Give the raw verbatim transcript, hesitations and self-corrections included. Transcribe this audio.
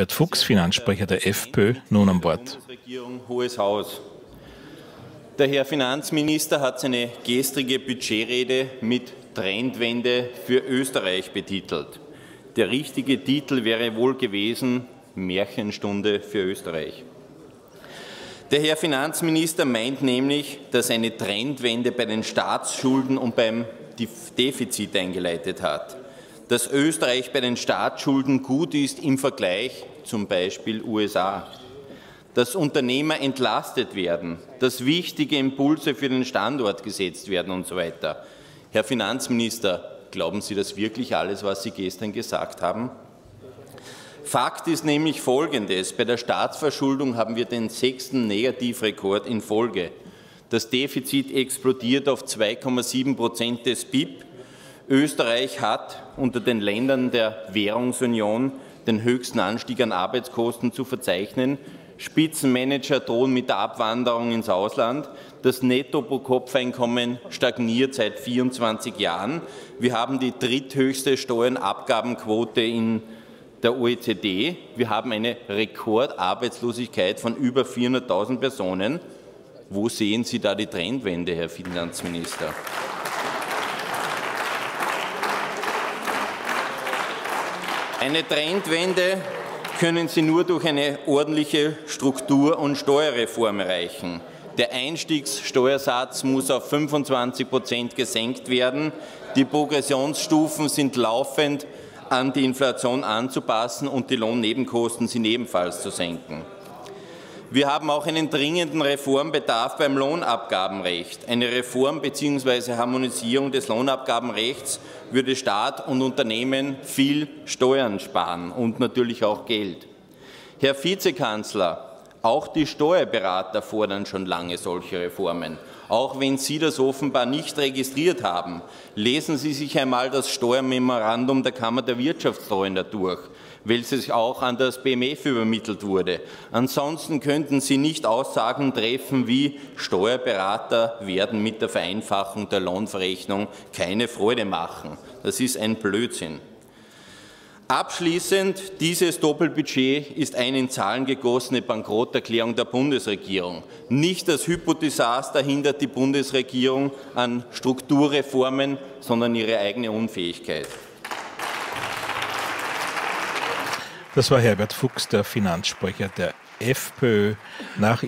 Hubert Fuchs, Finanzsprecher der FPÖ, nun an Bord. Hohes Haus. Der Herr Finanzminister hat seine gestrige Budgetrede mit Trendwende für Österreich betitelt. Der richtige Titel wäre wohl gewesen Märchenstunde für Österreich. Der Herr Finanzminister meint nämlich, dass eine Trendwende bei den Staatsschulden und beim Defizit eingeleitet hat. Dass Österreich bei den Staatsschulden gut ist im Vergleich zum Beispiel U S A. Dass Unternehmer entlastet werden, dass wichtige Impulse für den Standort gesetzt werden und so weiter. Herr Finanzminister, glauben Sie das wirklich alles, was Sie gestern gesagt haben? Fakt ist nämlich Folgendes. Bei der Staatsverschuldung haben wir den sechsten Negativrekord in Folge. Das Defizit explodiert auf zwei Komma sieben Prozent des B I P. Österreich hat unter den Ländern der Währungsunion den höchsten Anstieg an Arbeitskosten zu verzeichnen. Spitzenmanager drohen mit der Abwanderung ins Ausland. Das Netto-pro-Kopf-Einkommen stagniert seit vierundzwanzig Jahren. Wir haben die dritthöchste Steuernabgabenquote in der O E C D. Wir haben eine Rekordarbeitslosigkeit von über vierhunderttausend Personen. Wo sehen Sie da die Trendwende, Herr Finanzminister? Eine Trendwende können Sie nur durch eine ordentliche Struktur- und Steuerreform erreichen. Der Einstiegssteuersatz muss auf fünfundzwanzig Prozent gesenkt werden. Die Progressionsstufen sind laufend an die Inflation anzupassen und die Lohnnebenkosten sind ebenfalls zu senken. Wir haben auch einen dringenden Reformbedarf beim Lohnabgabenrecht. Eine Reform bzw. Harmonisierung des Lohnabgabenrechts würde Staat und Unternehmen viel Steuern sparen und natürlich auch Geld. Herr Vizekanzler, auch die Steuerberater fordern schon lange solche Reformen, auch wenn Sie das offenbar nicht registriert haben. Lesen Sie sich einmal das Steuermemorandum der Kammer der Wirtschaftstreuen durch, welches auch an das B M F übermittelt wurde. Ansonsten könnten Sie nicht Aussagen treffen wie Steuerberater werden mit der Vereinfachung der Lohnverrechnung keine Freude machen. Das ist ein Blödsinn. Abschließend, dieses Doppelbudget ist eine in Zahlen gegossene Bankrotterklärung der Bundesregierung. Nicht das Hypo-Desaster hindert die Bundesregierung an Strukturreformen, sondern ihre eigene Unfähigkeit. Das war Hubert Fuchs, der Finanzsprecher der FPÖ. Nach